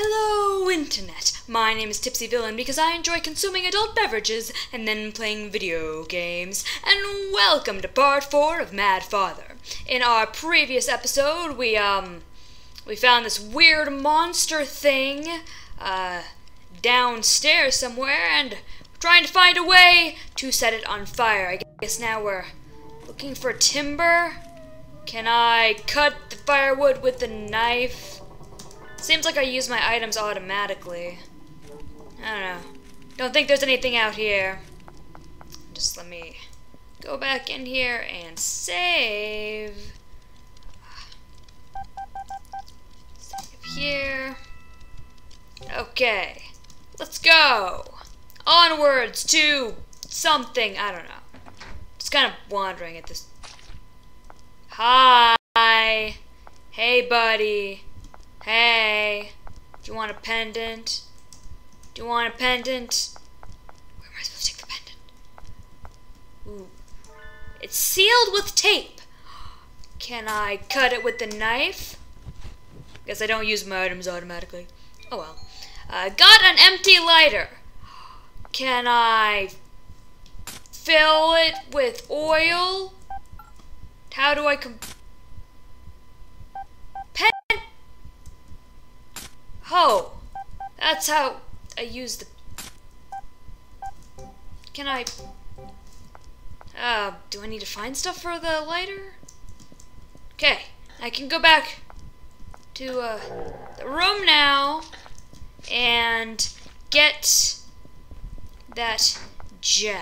Hello, Internet! My name is Tipsy Villain because I enjoy consuming adult beverages and then playing video games, and welcome to part 4 of Mad Father. In our previous episode, we found this weird monster thing, downstairs somewhere, and we're trying to find a way to set it on fire. I guess now we're looking for timber. Can I cut the firewood with a knife? Seems like I use my items automatically. I don't know. Don't think there's anything out here. Just let me go back in here and save. Save here. Okay. Let's go. Onwards to something. I don't know. Just kind of wandering at this. Hi. Hey, buddy. Hey, do you want a pendant? Do you want a pendant? Where am I supposed to take the pendant? Ooh. It's sealed with tape. Can I cut it with the knife? Guess I don't use my items automatically. Oh well. Got an empty lighter. Can I fill it with oil? How do I Oh, that's how I use the... Can I... do I need to find stuff for the lighter? Okay, I can go back to the room now and get that gem.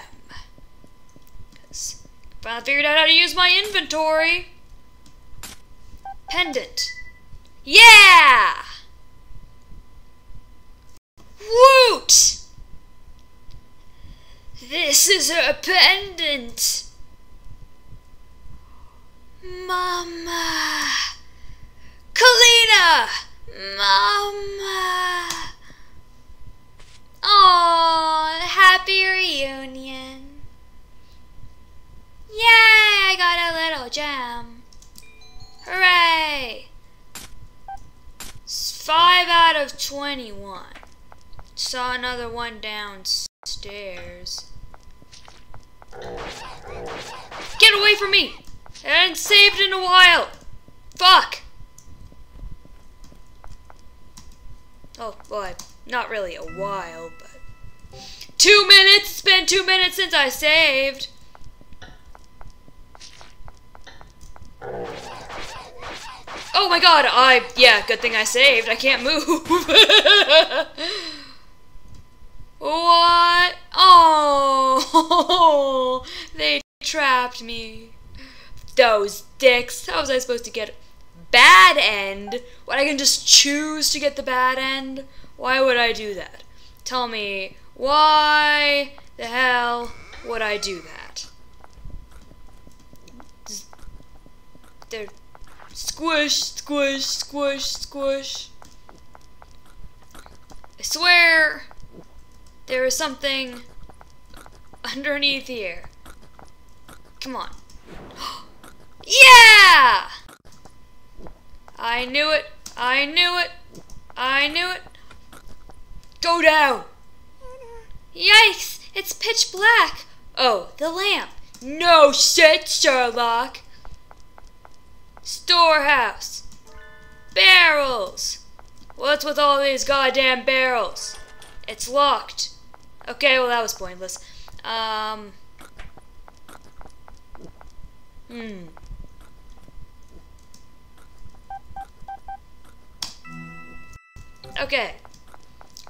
'Cause I finally figured out how to use my inventory. Pendant. Yeah! Woot! This is her pendant! Mama! Kalina! Mama! Aww, happy reunion! Yay! I got a little gem! Hooray! 5 out of 21. Saw another one downstairs. Get away from me! I haven't saved in a while! Fuck! Oh, well, not really a while, but... 2 minutes! It's been 2 minutes since I saved! Oh my god, yeah, good thing I saved. I can't move. What? Oh, they trapped me. Those dicks. How was I supposed to get bad end? What, I can just choose to get the bad end? Why would I do that? Tell me, why the hell would I do that? They're squish, squish, squish, squish. I swear... There is something underneath here. Come on. Yeah! I knew it. I knew it. I knew it. Go down. Yikes! It's pitch black. Oh, the lamp. No shit, Sherlock. Storehouse. Barrels. What's with all these goddamn barrels? It's locked. Okay, well that was pointless. Okay.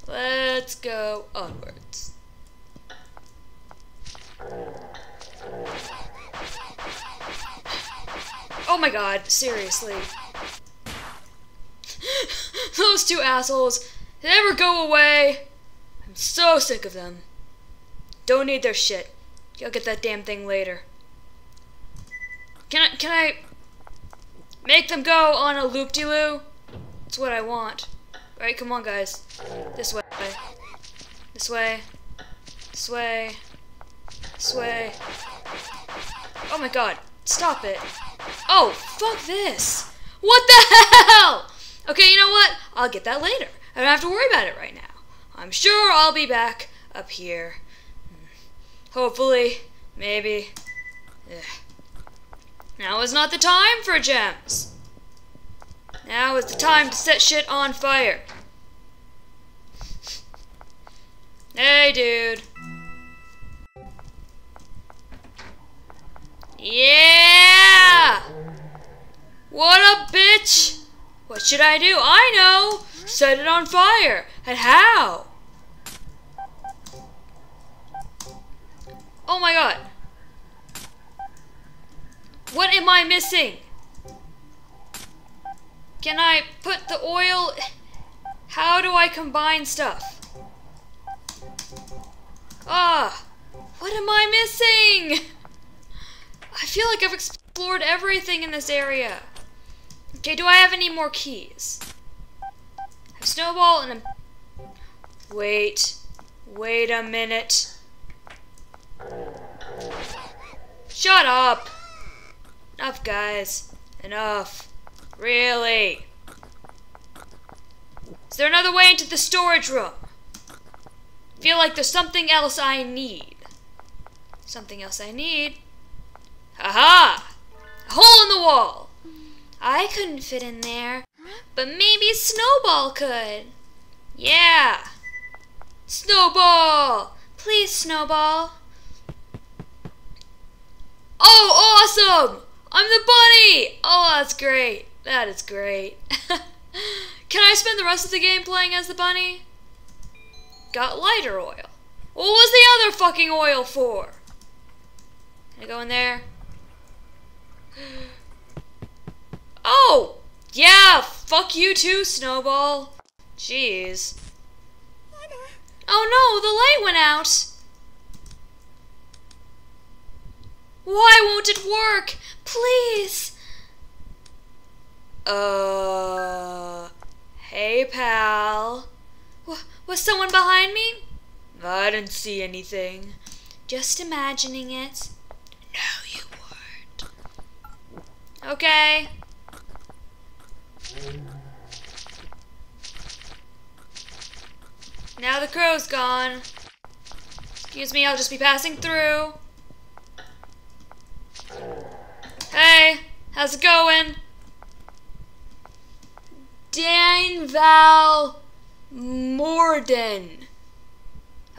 Let's go onwards. Oh my god, seriously. Those two assholes, they never go away. I'm so sick of them. Don't need their shit. I'll get that damn thing later. Can I make them go on a loop-de-loo? That's what I want. Alright, come on, guys. This way. This way. This way. This way. Oh my god. Stop it. Oh, fuck this. What the hell? Okay, you know what? I'll get that later. I don't have to worry about it right now. I'm sure I'll be back up here. Hopefully. Maybe. Ugh. Now is not the time for gems. Now is the time to set shit on fire. Hey, dude. Yeah! What a bitch! What should I do? I know! Set it on fire! And how? Oh my god. What am I missing? Can I put the oil? How do I combine stuff? What am I missing? I feel like I've explored everything in this area. Okay, do I have any more keys? I have Snowball and a... Wait a minute. Shut up! Enough, guys. Enough. Really? Is there another way into the storage room? I feel like there's something else I need. Something else I need? Aha! A hole in the wall! I couldn't fit in there, but maybe Snowball could. Yeah! Snowball! Please, Snowball. Oh, awesome! I'm the bunny! Oh, that's great. That is great. Can I spend the rest of the game playing as the bunny? Got lighter oil. What was the other fucking oil for? Can I go in there? Oh! Yeah! Fuck you too, Snowball. Jeez. Oh no, the light went out! Why won't it work? Please! Hey pal. Was someone behind me? I didn't see anything. Just imagining it. No, you weren't. Okay. Now the crow's gone. Excuse me, I'll just be passing through. Hey, how's it going? Danval Morden.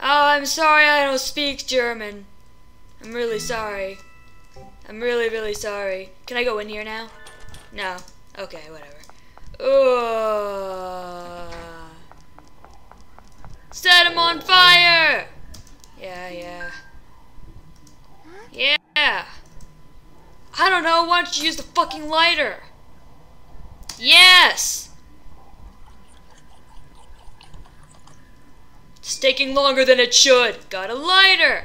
Oh, I'm sorry I don't speak German. I'm really sorry. I'm really sorry. Can I go in here now? No. Okay, whatever. Set him on fire! Yeah. I don't know, why don't you use the fucking lighter? Yes! It's taking longer than it should. Got a lighter!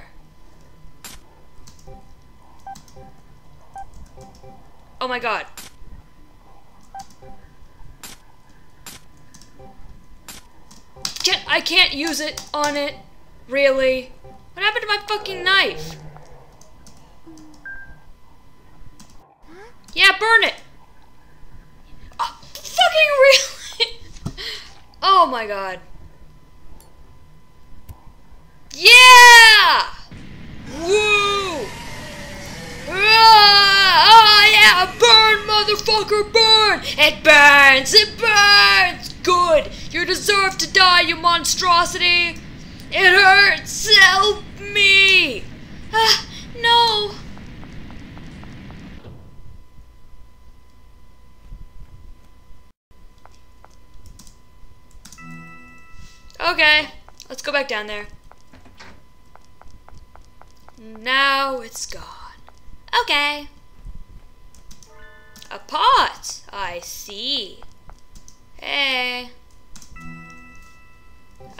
Oh my god. I can't use it on it. Really? What happened to my fucking knife? Yeah, burn it! Oh, fucking really? Oh my god. Yeah! Woo! Ah, yeah! Burn, motherfucker, burn! It burns! It burns! Good! You deserve to die, you monstrosity! It hurts! Help me! No! Okay, let's go back down there. Now it's gone. Okay. A pot, I see. Hey.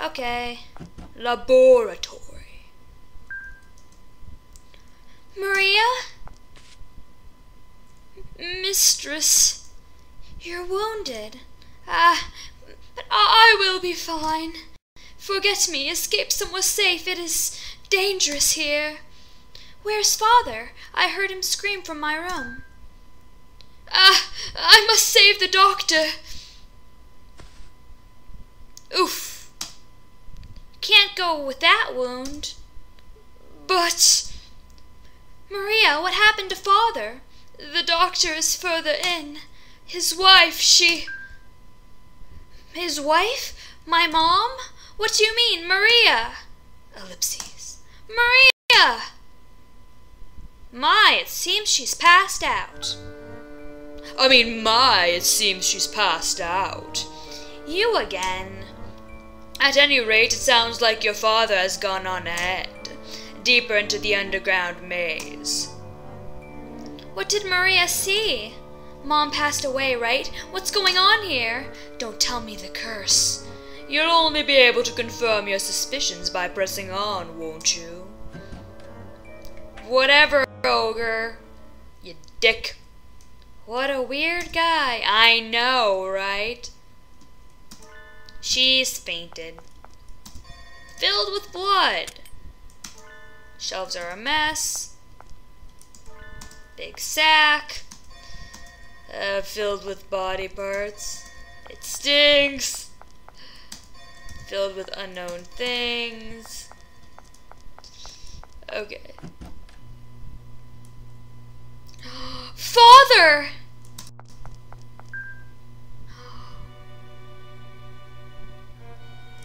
Okay. Laboratory. Maria? Mistress, you're wounded. But I will be fine. Forget me, escape somewhere safe. It is dangerous here. Where's Father? I heard him scream from my room. I must save the doctor. go with that wound. But... Maria, what happened to Father? The doctor is further in. His wife, she... His wife? My mom? What do you mean, Maria? Ellipses. Maria! My, it seems she's passed out. You again. At any rate, it sounds like your father has gone on ahead, deeper into the underground maze. What did Maria see? Mom passed away, right? What's going on here? Don't tell me the curse. You'll only be able to confirm your suspicions by pressing on, won't you? Whatever, ogre. You dick. What a weird guy. I know, right? She's fainted. Filled with blood. Shelves are a mess. Big sack. Filled with body parts. It stinks. Filled with unknown things. Okay. Father!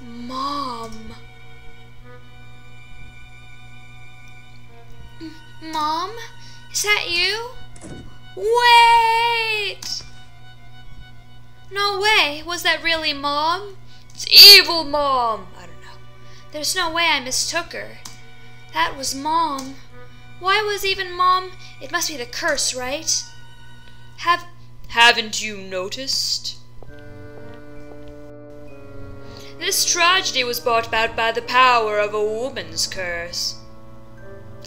Mom. Mom? Is that you? Wait! No way! Was that really Mom? It's evil Mom! I don't know. There's no way I mistook her. That was Mom. Why was even Mom? It must be the curse, right? Haven't you noticed? This tragedy was brought about by the power of a woman's curse.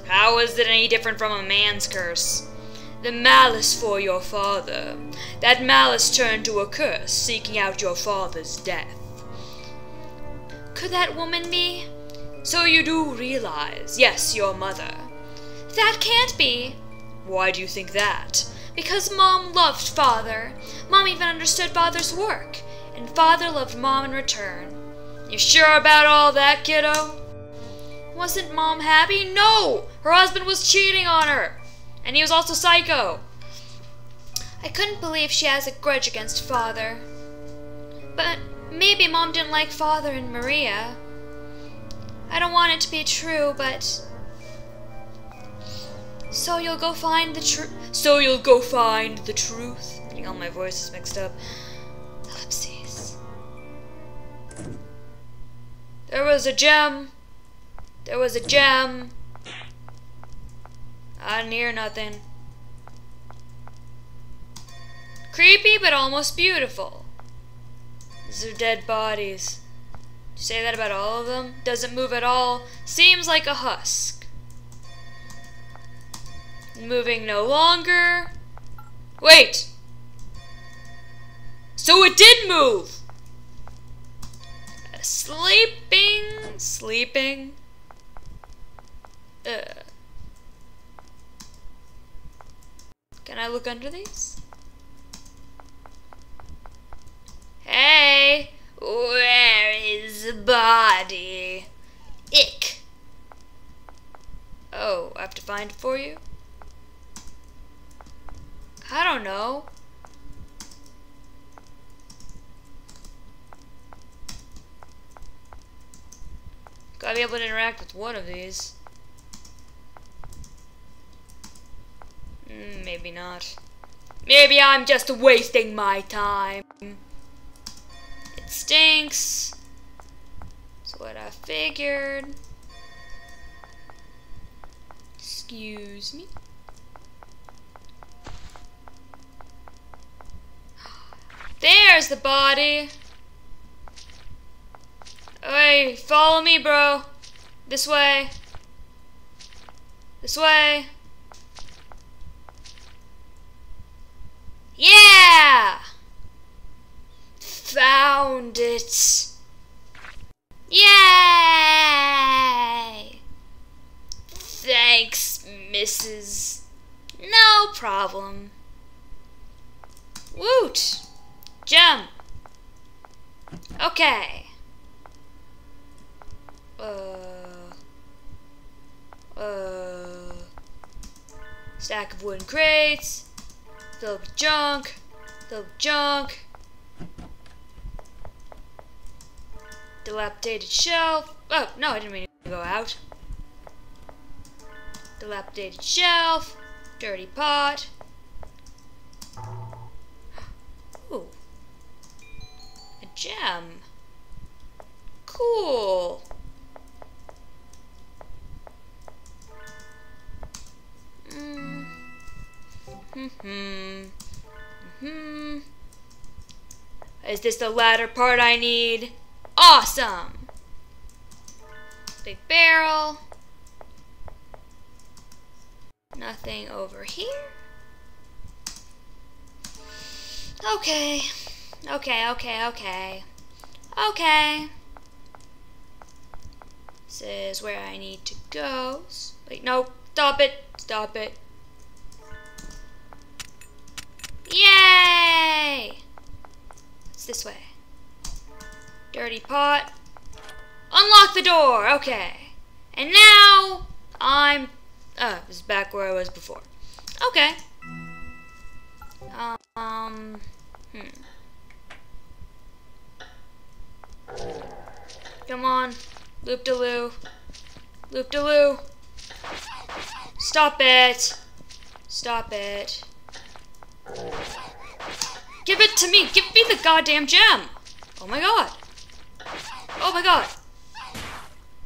How is it any different from a man's curse? The malice for your father. That malice turned to a curse, seeking out your father's death. Could that woman be? So you do realize, yes, your mother. That can't be. Why do you think that? Because Mom loved Father. Mom even understood Father's work. And Father loved Mom in return. You sure about all that, kiddo? Wasn't Mom happy? No! Her husband was cheating on her. And he was also psycho. I couldn't believe she has a grudge against Father. But maybe Mom didn't like Father and Maria. I don't want it to be true, but... So you'll go find the truth. I'm getting all my voices mixed up. Ellipses. There was a gem. There was a gem. I didn't hear nothing. Creepy, but almost beautiful. These are dead bodies. Did you say that about all of them? Doesn't move at all. Seems like a husk. Moving no longer. Wait! So it did move! Sleeping. Can I look under these? Hey! Where is the body? Ick! Oh, I have to find it for you? I don't know. Gotta be able to interact with one of these. Maybe not. Maybe I'm just wasting my time. It stinks. That's what I figured. Excuse me. There's the body. Hey, follow me, bro. This way. This way. Yeah! Found it. Yay! Thanks, Mrs. No problem. Woot! Gem. Okay. Stack of wooden crates. Fill up with junk. Fill up with junk. Dilapidated shelf. Oh, no, I didn't mean to go out. Dilapidated shelf. Dirty pot. Ooh. A gem. Cool. Is this the latter part I need? Awesome. Big barrel. Nothing over here. Okay. Okay. This is where I need to go. Wait, no. Stop it. Stop it. Yay! It's this way. Dirty pot. Unlock the door! Okay. And now, I'm... Oh, this is back where I was before. Okay. Come on. Loop-de-loo. Loop-de-loo. Stop it. Stop it. Give it to me! Give me the goddamn gem! Oh my god! Oh my god!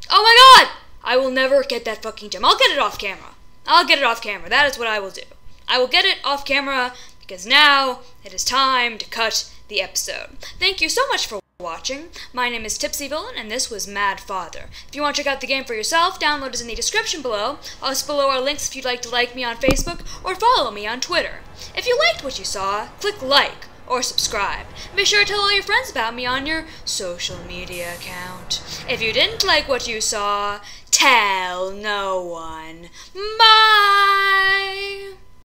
Oh my god! I will never get that fucking gem. I'll get it off camera. I'll get it off camera. That is what I will do. I will get it off camera because now it is time to cut the episode. Thank you so much for watching. My name is Tipsy Villain, and this was Mad Father. If you want to check out the game for yourself, download is in the description below. Also below are links if you'd like to like me on Facebook or follow me on Twitter. If you liked what you saw, click like or subscribe. Be sure to tell all your friends about me on your social media account. If you didn't like what you saw, tell no one. Bye!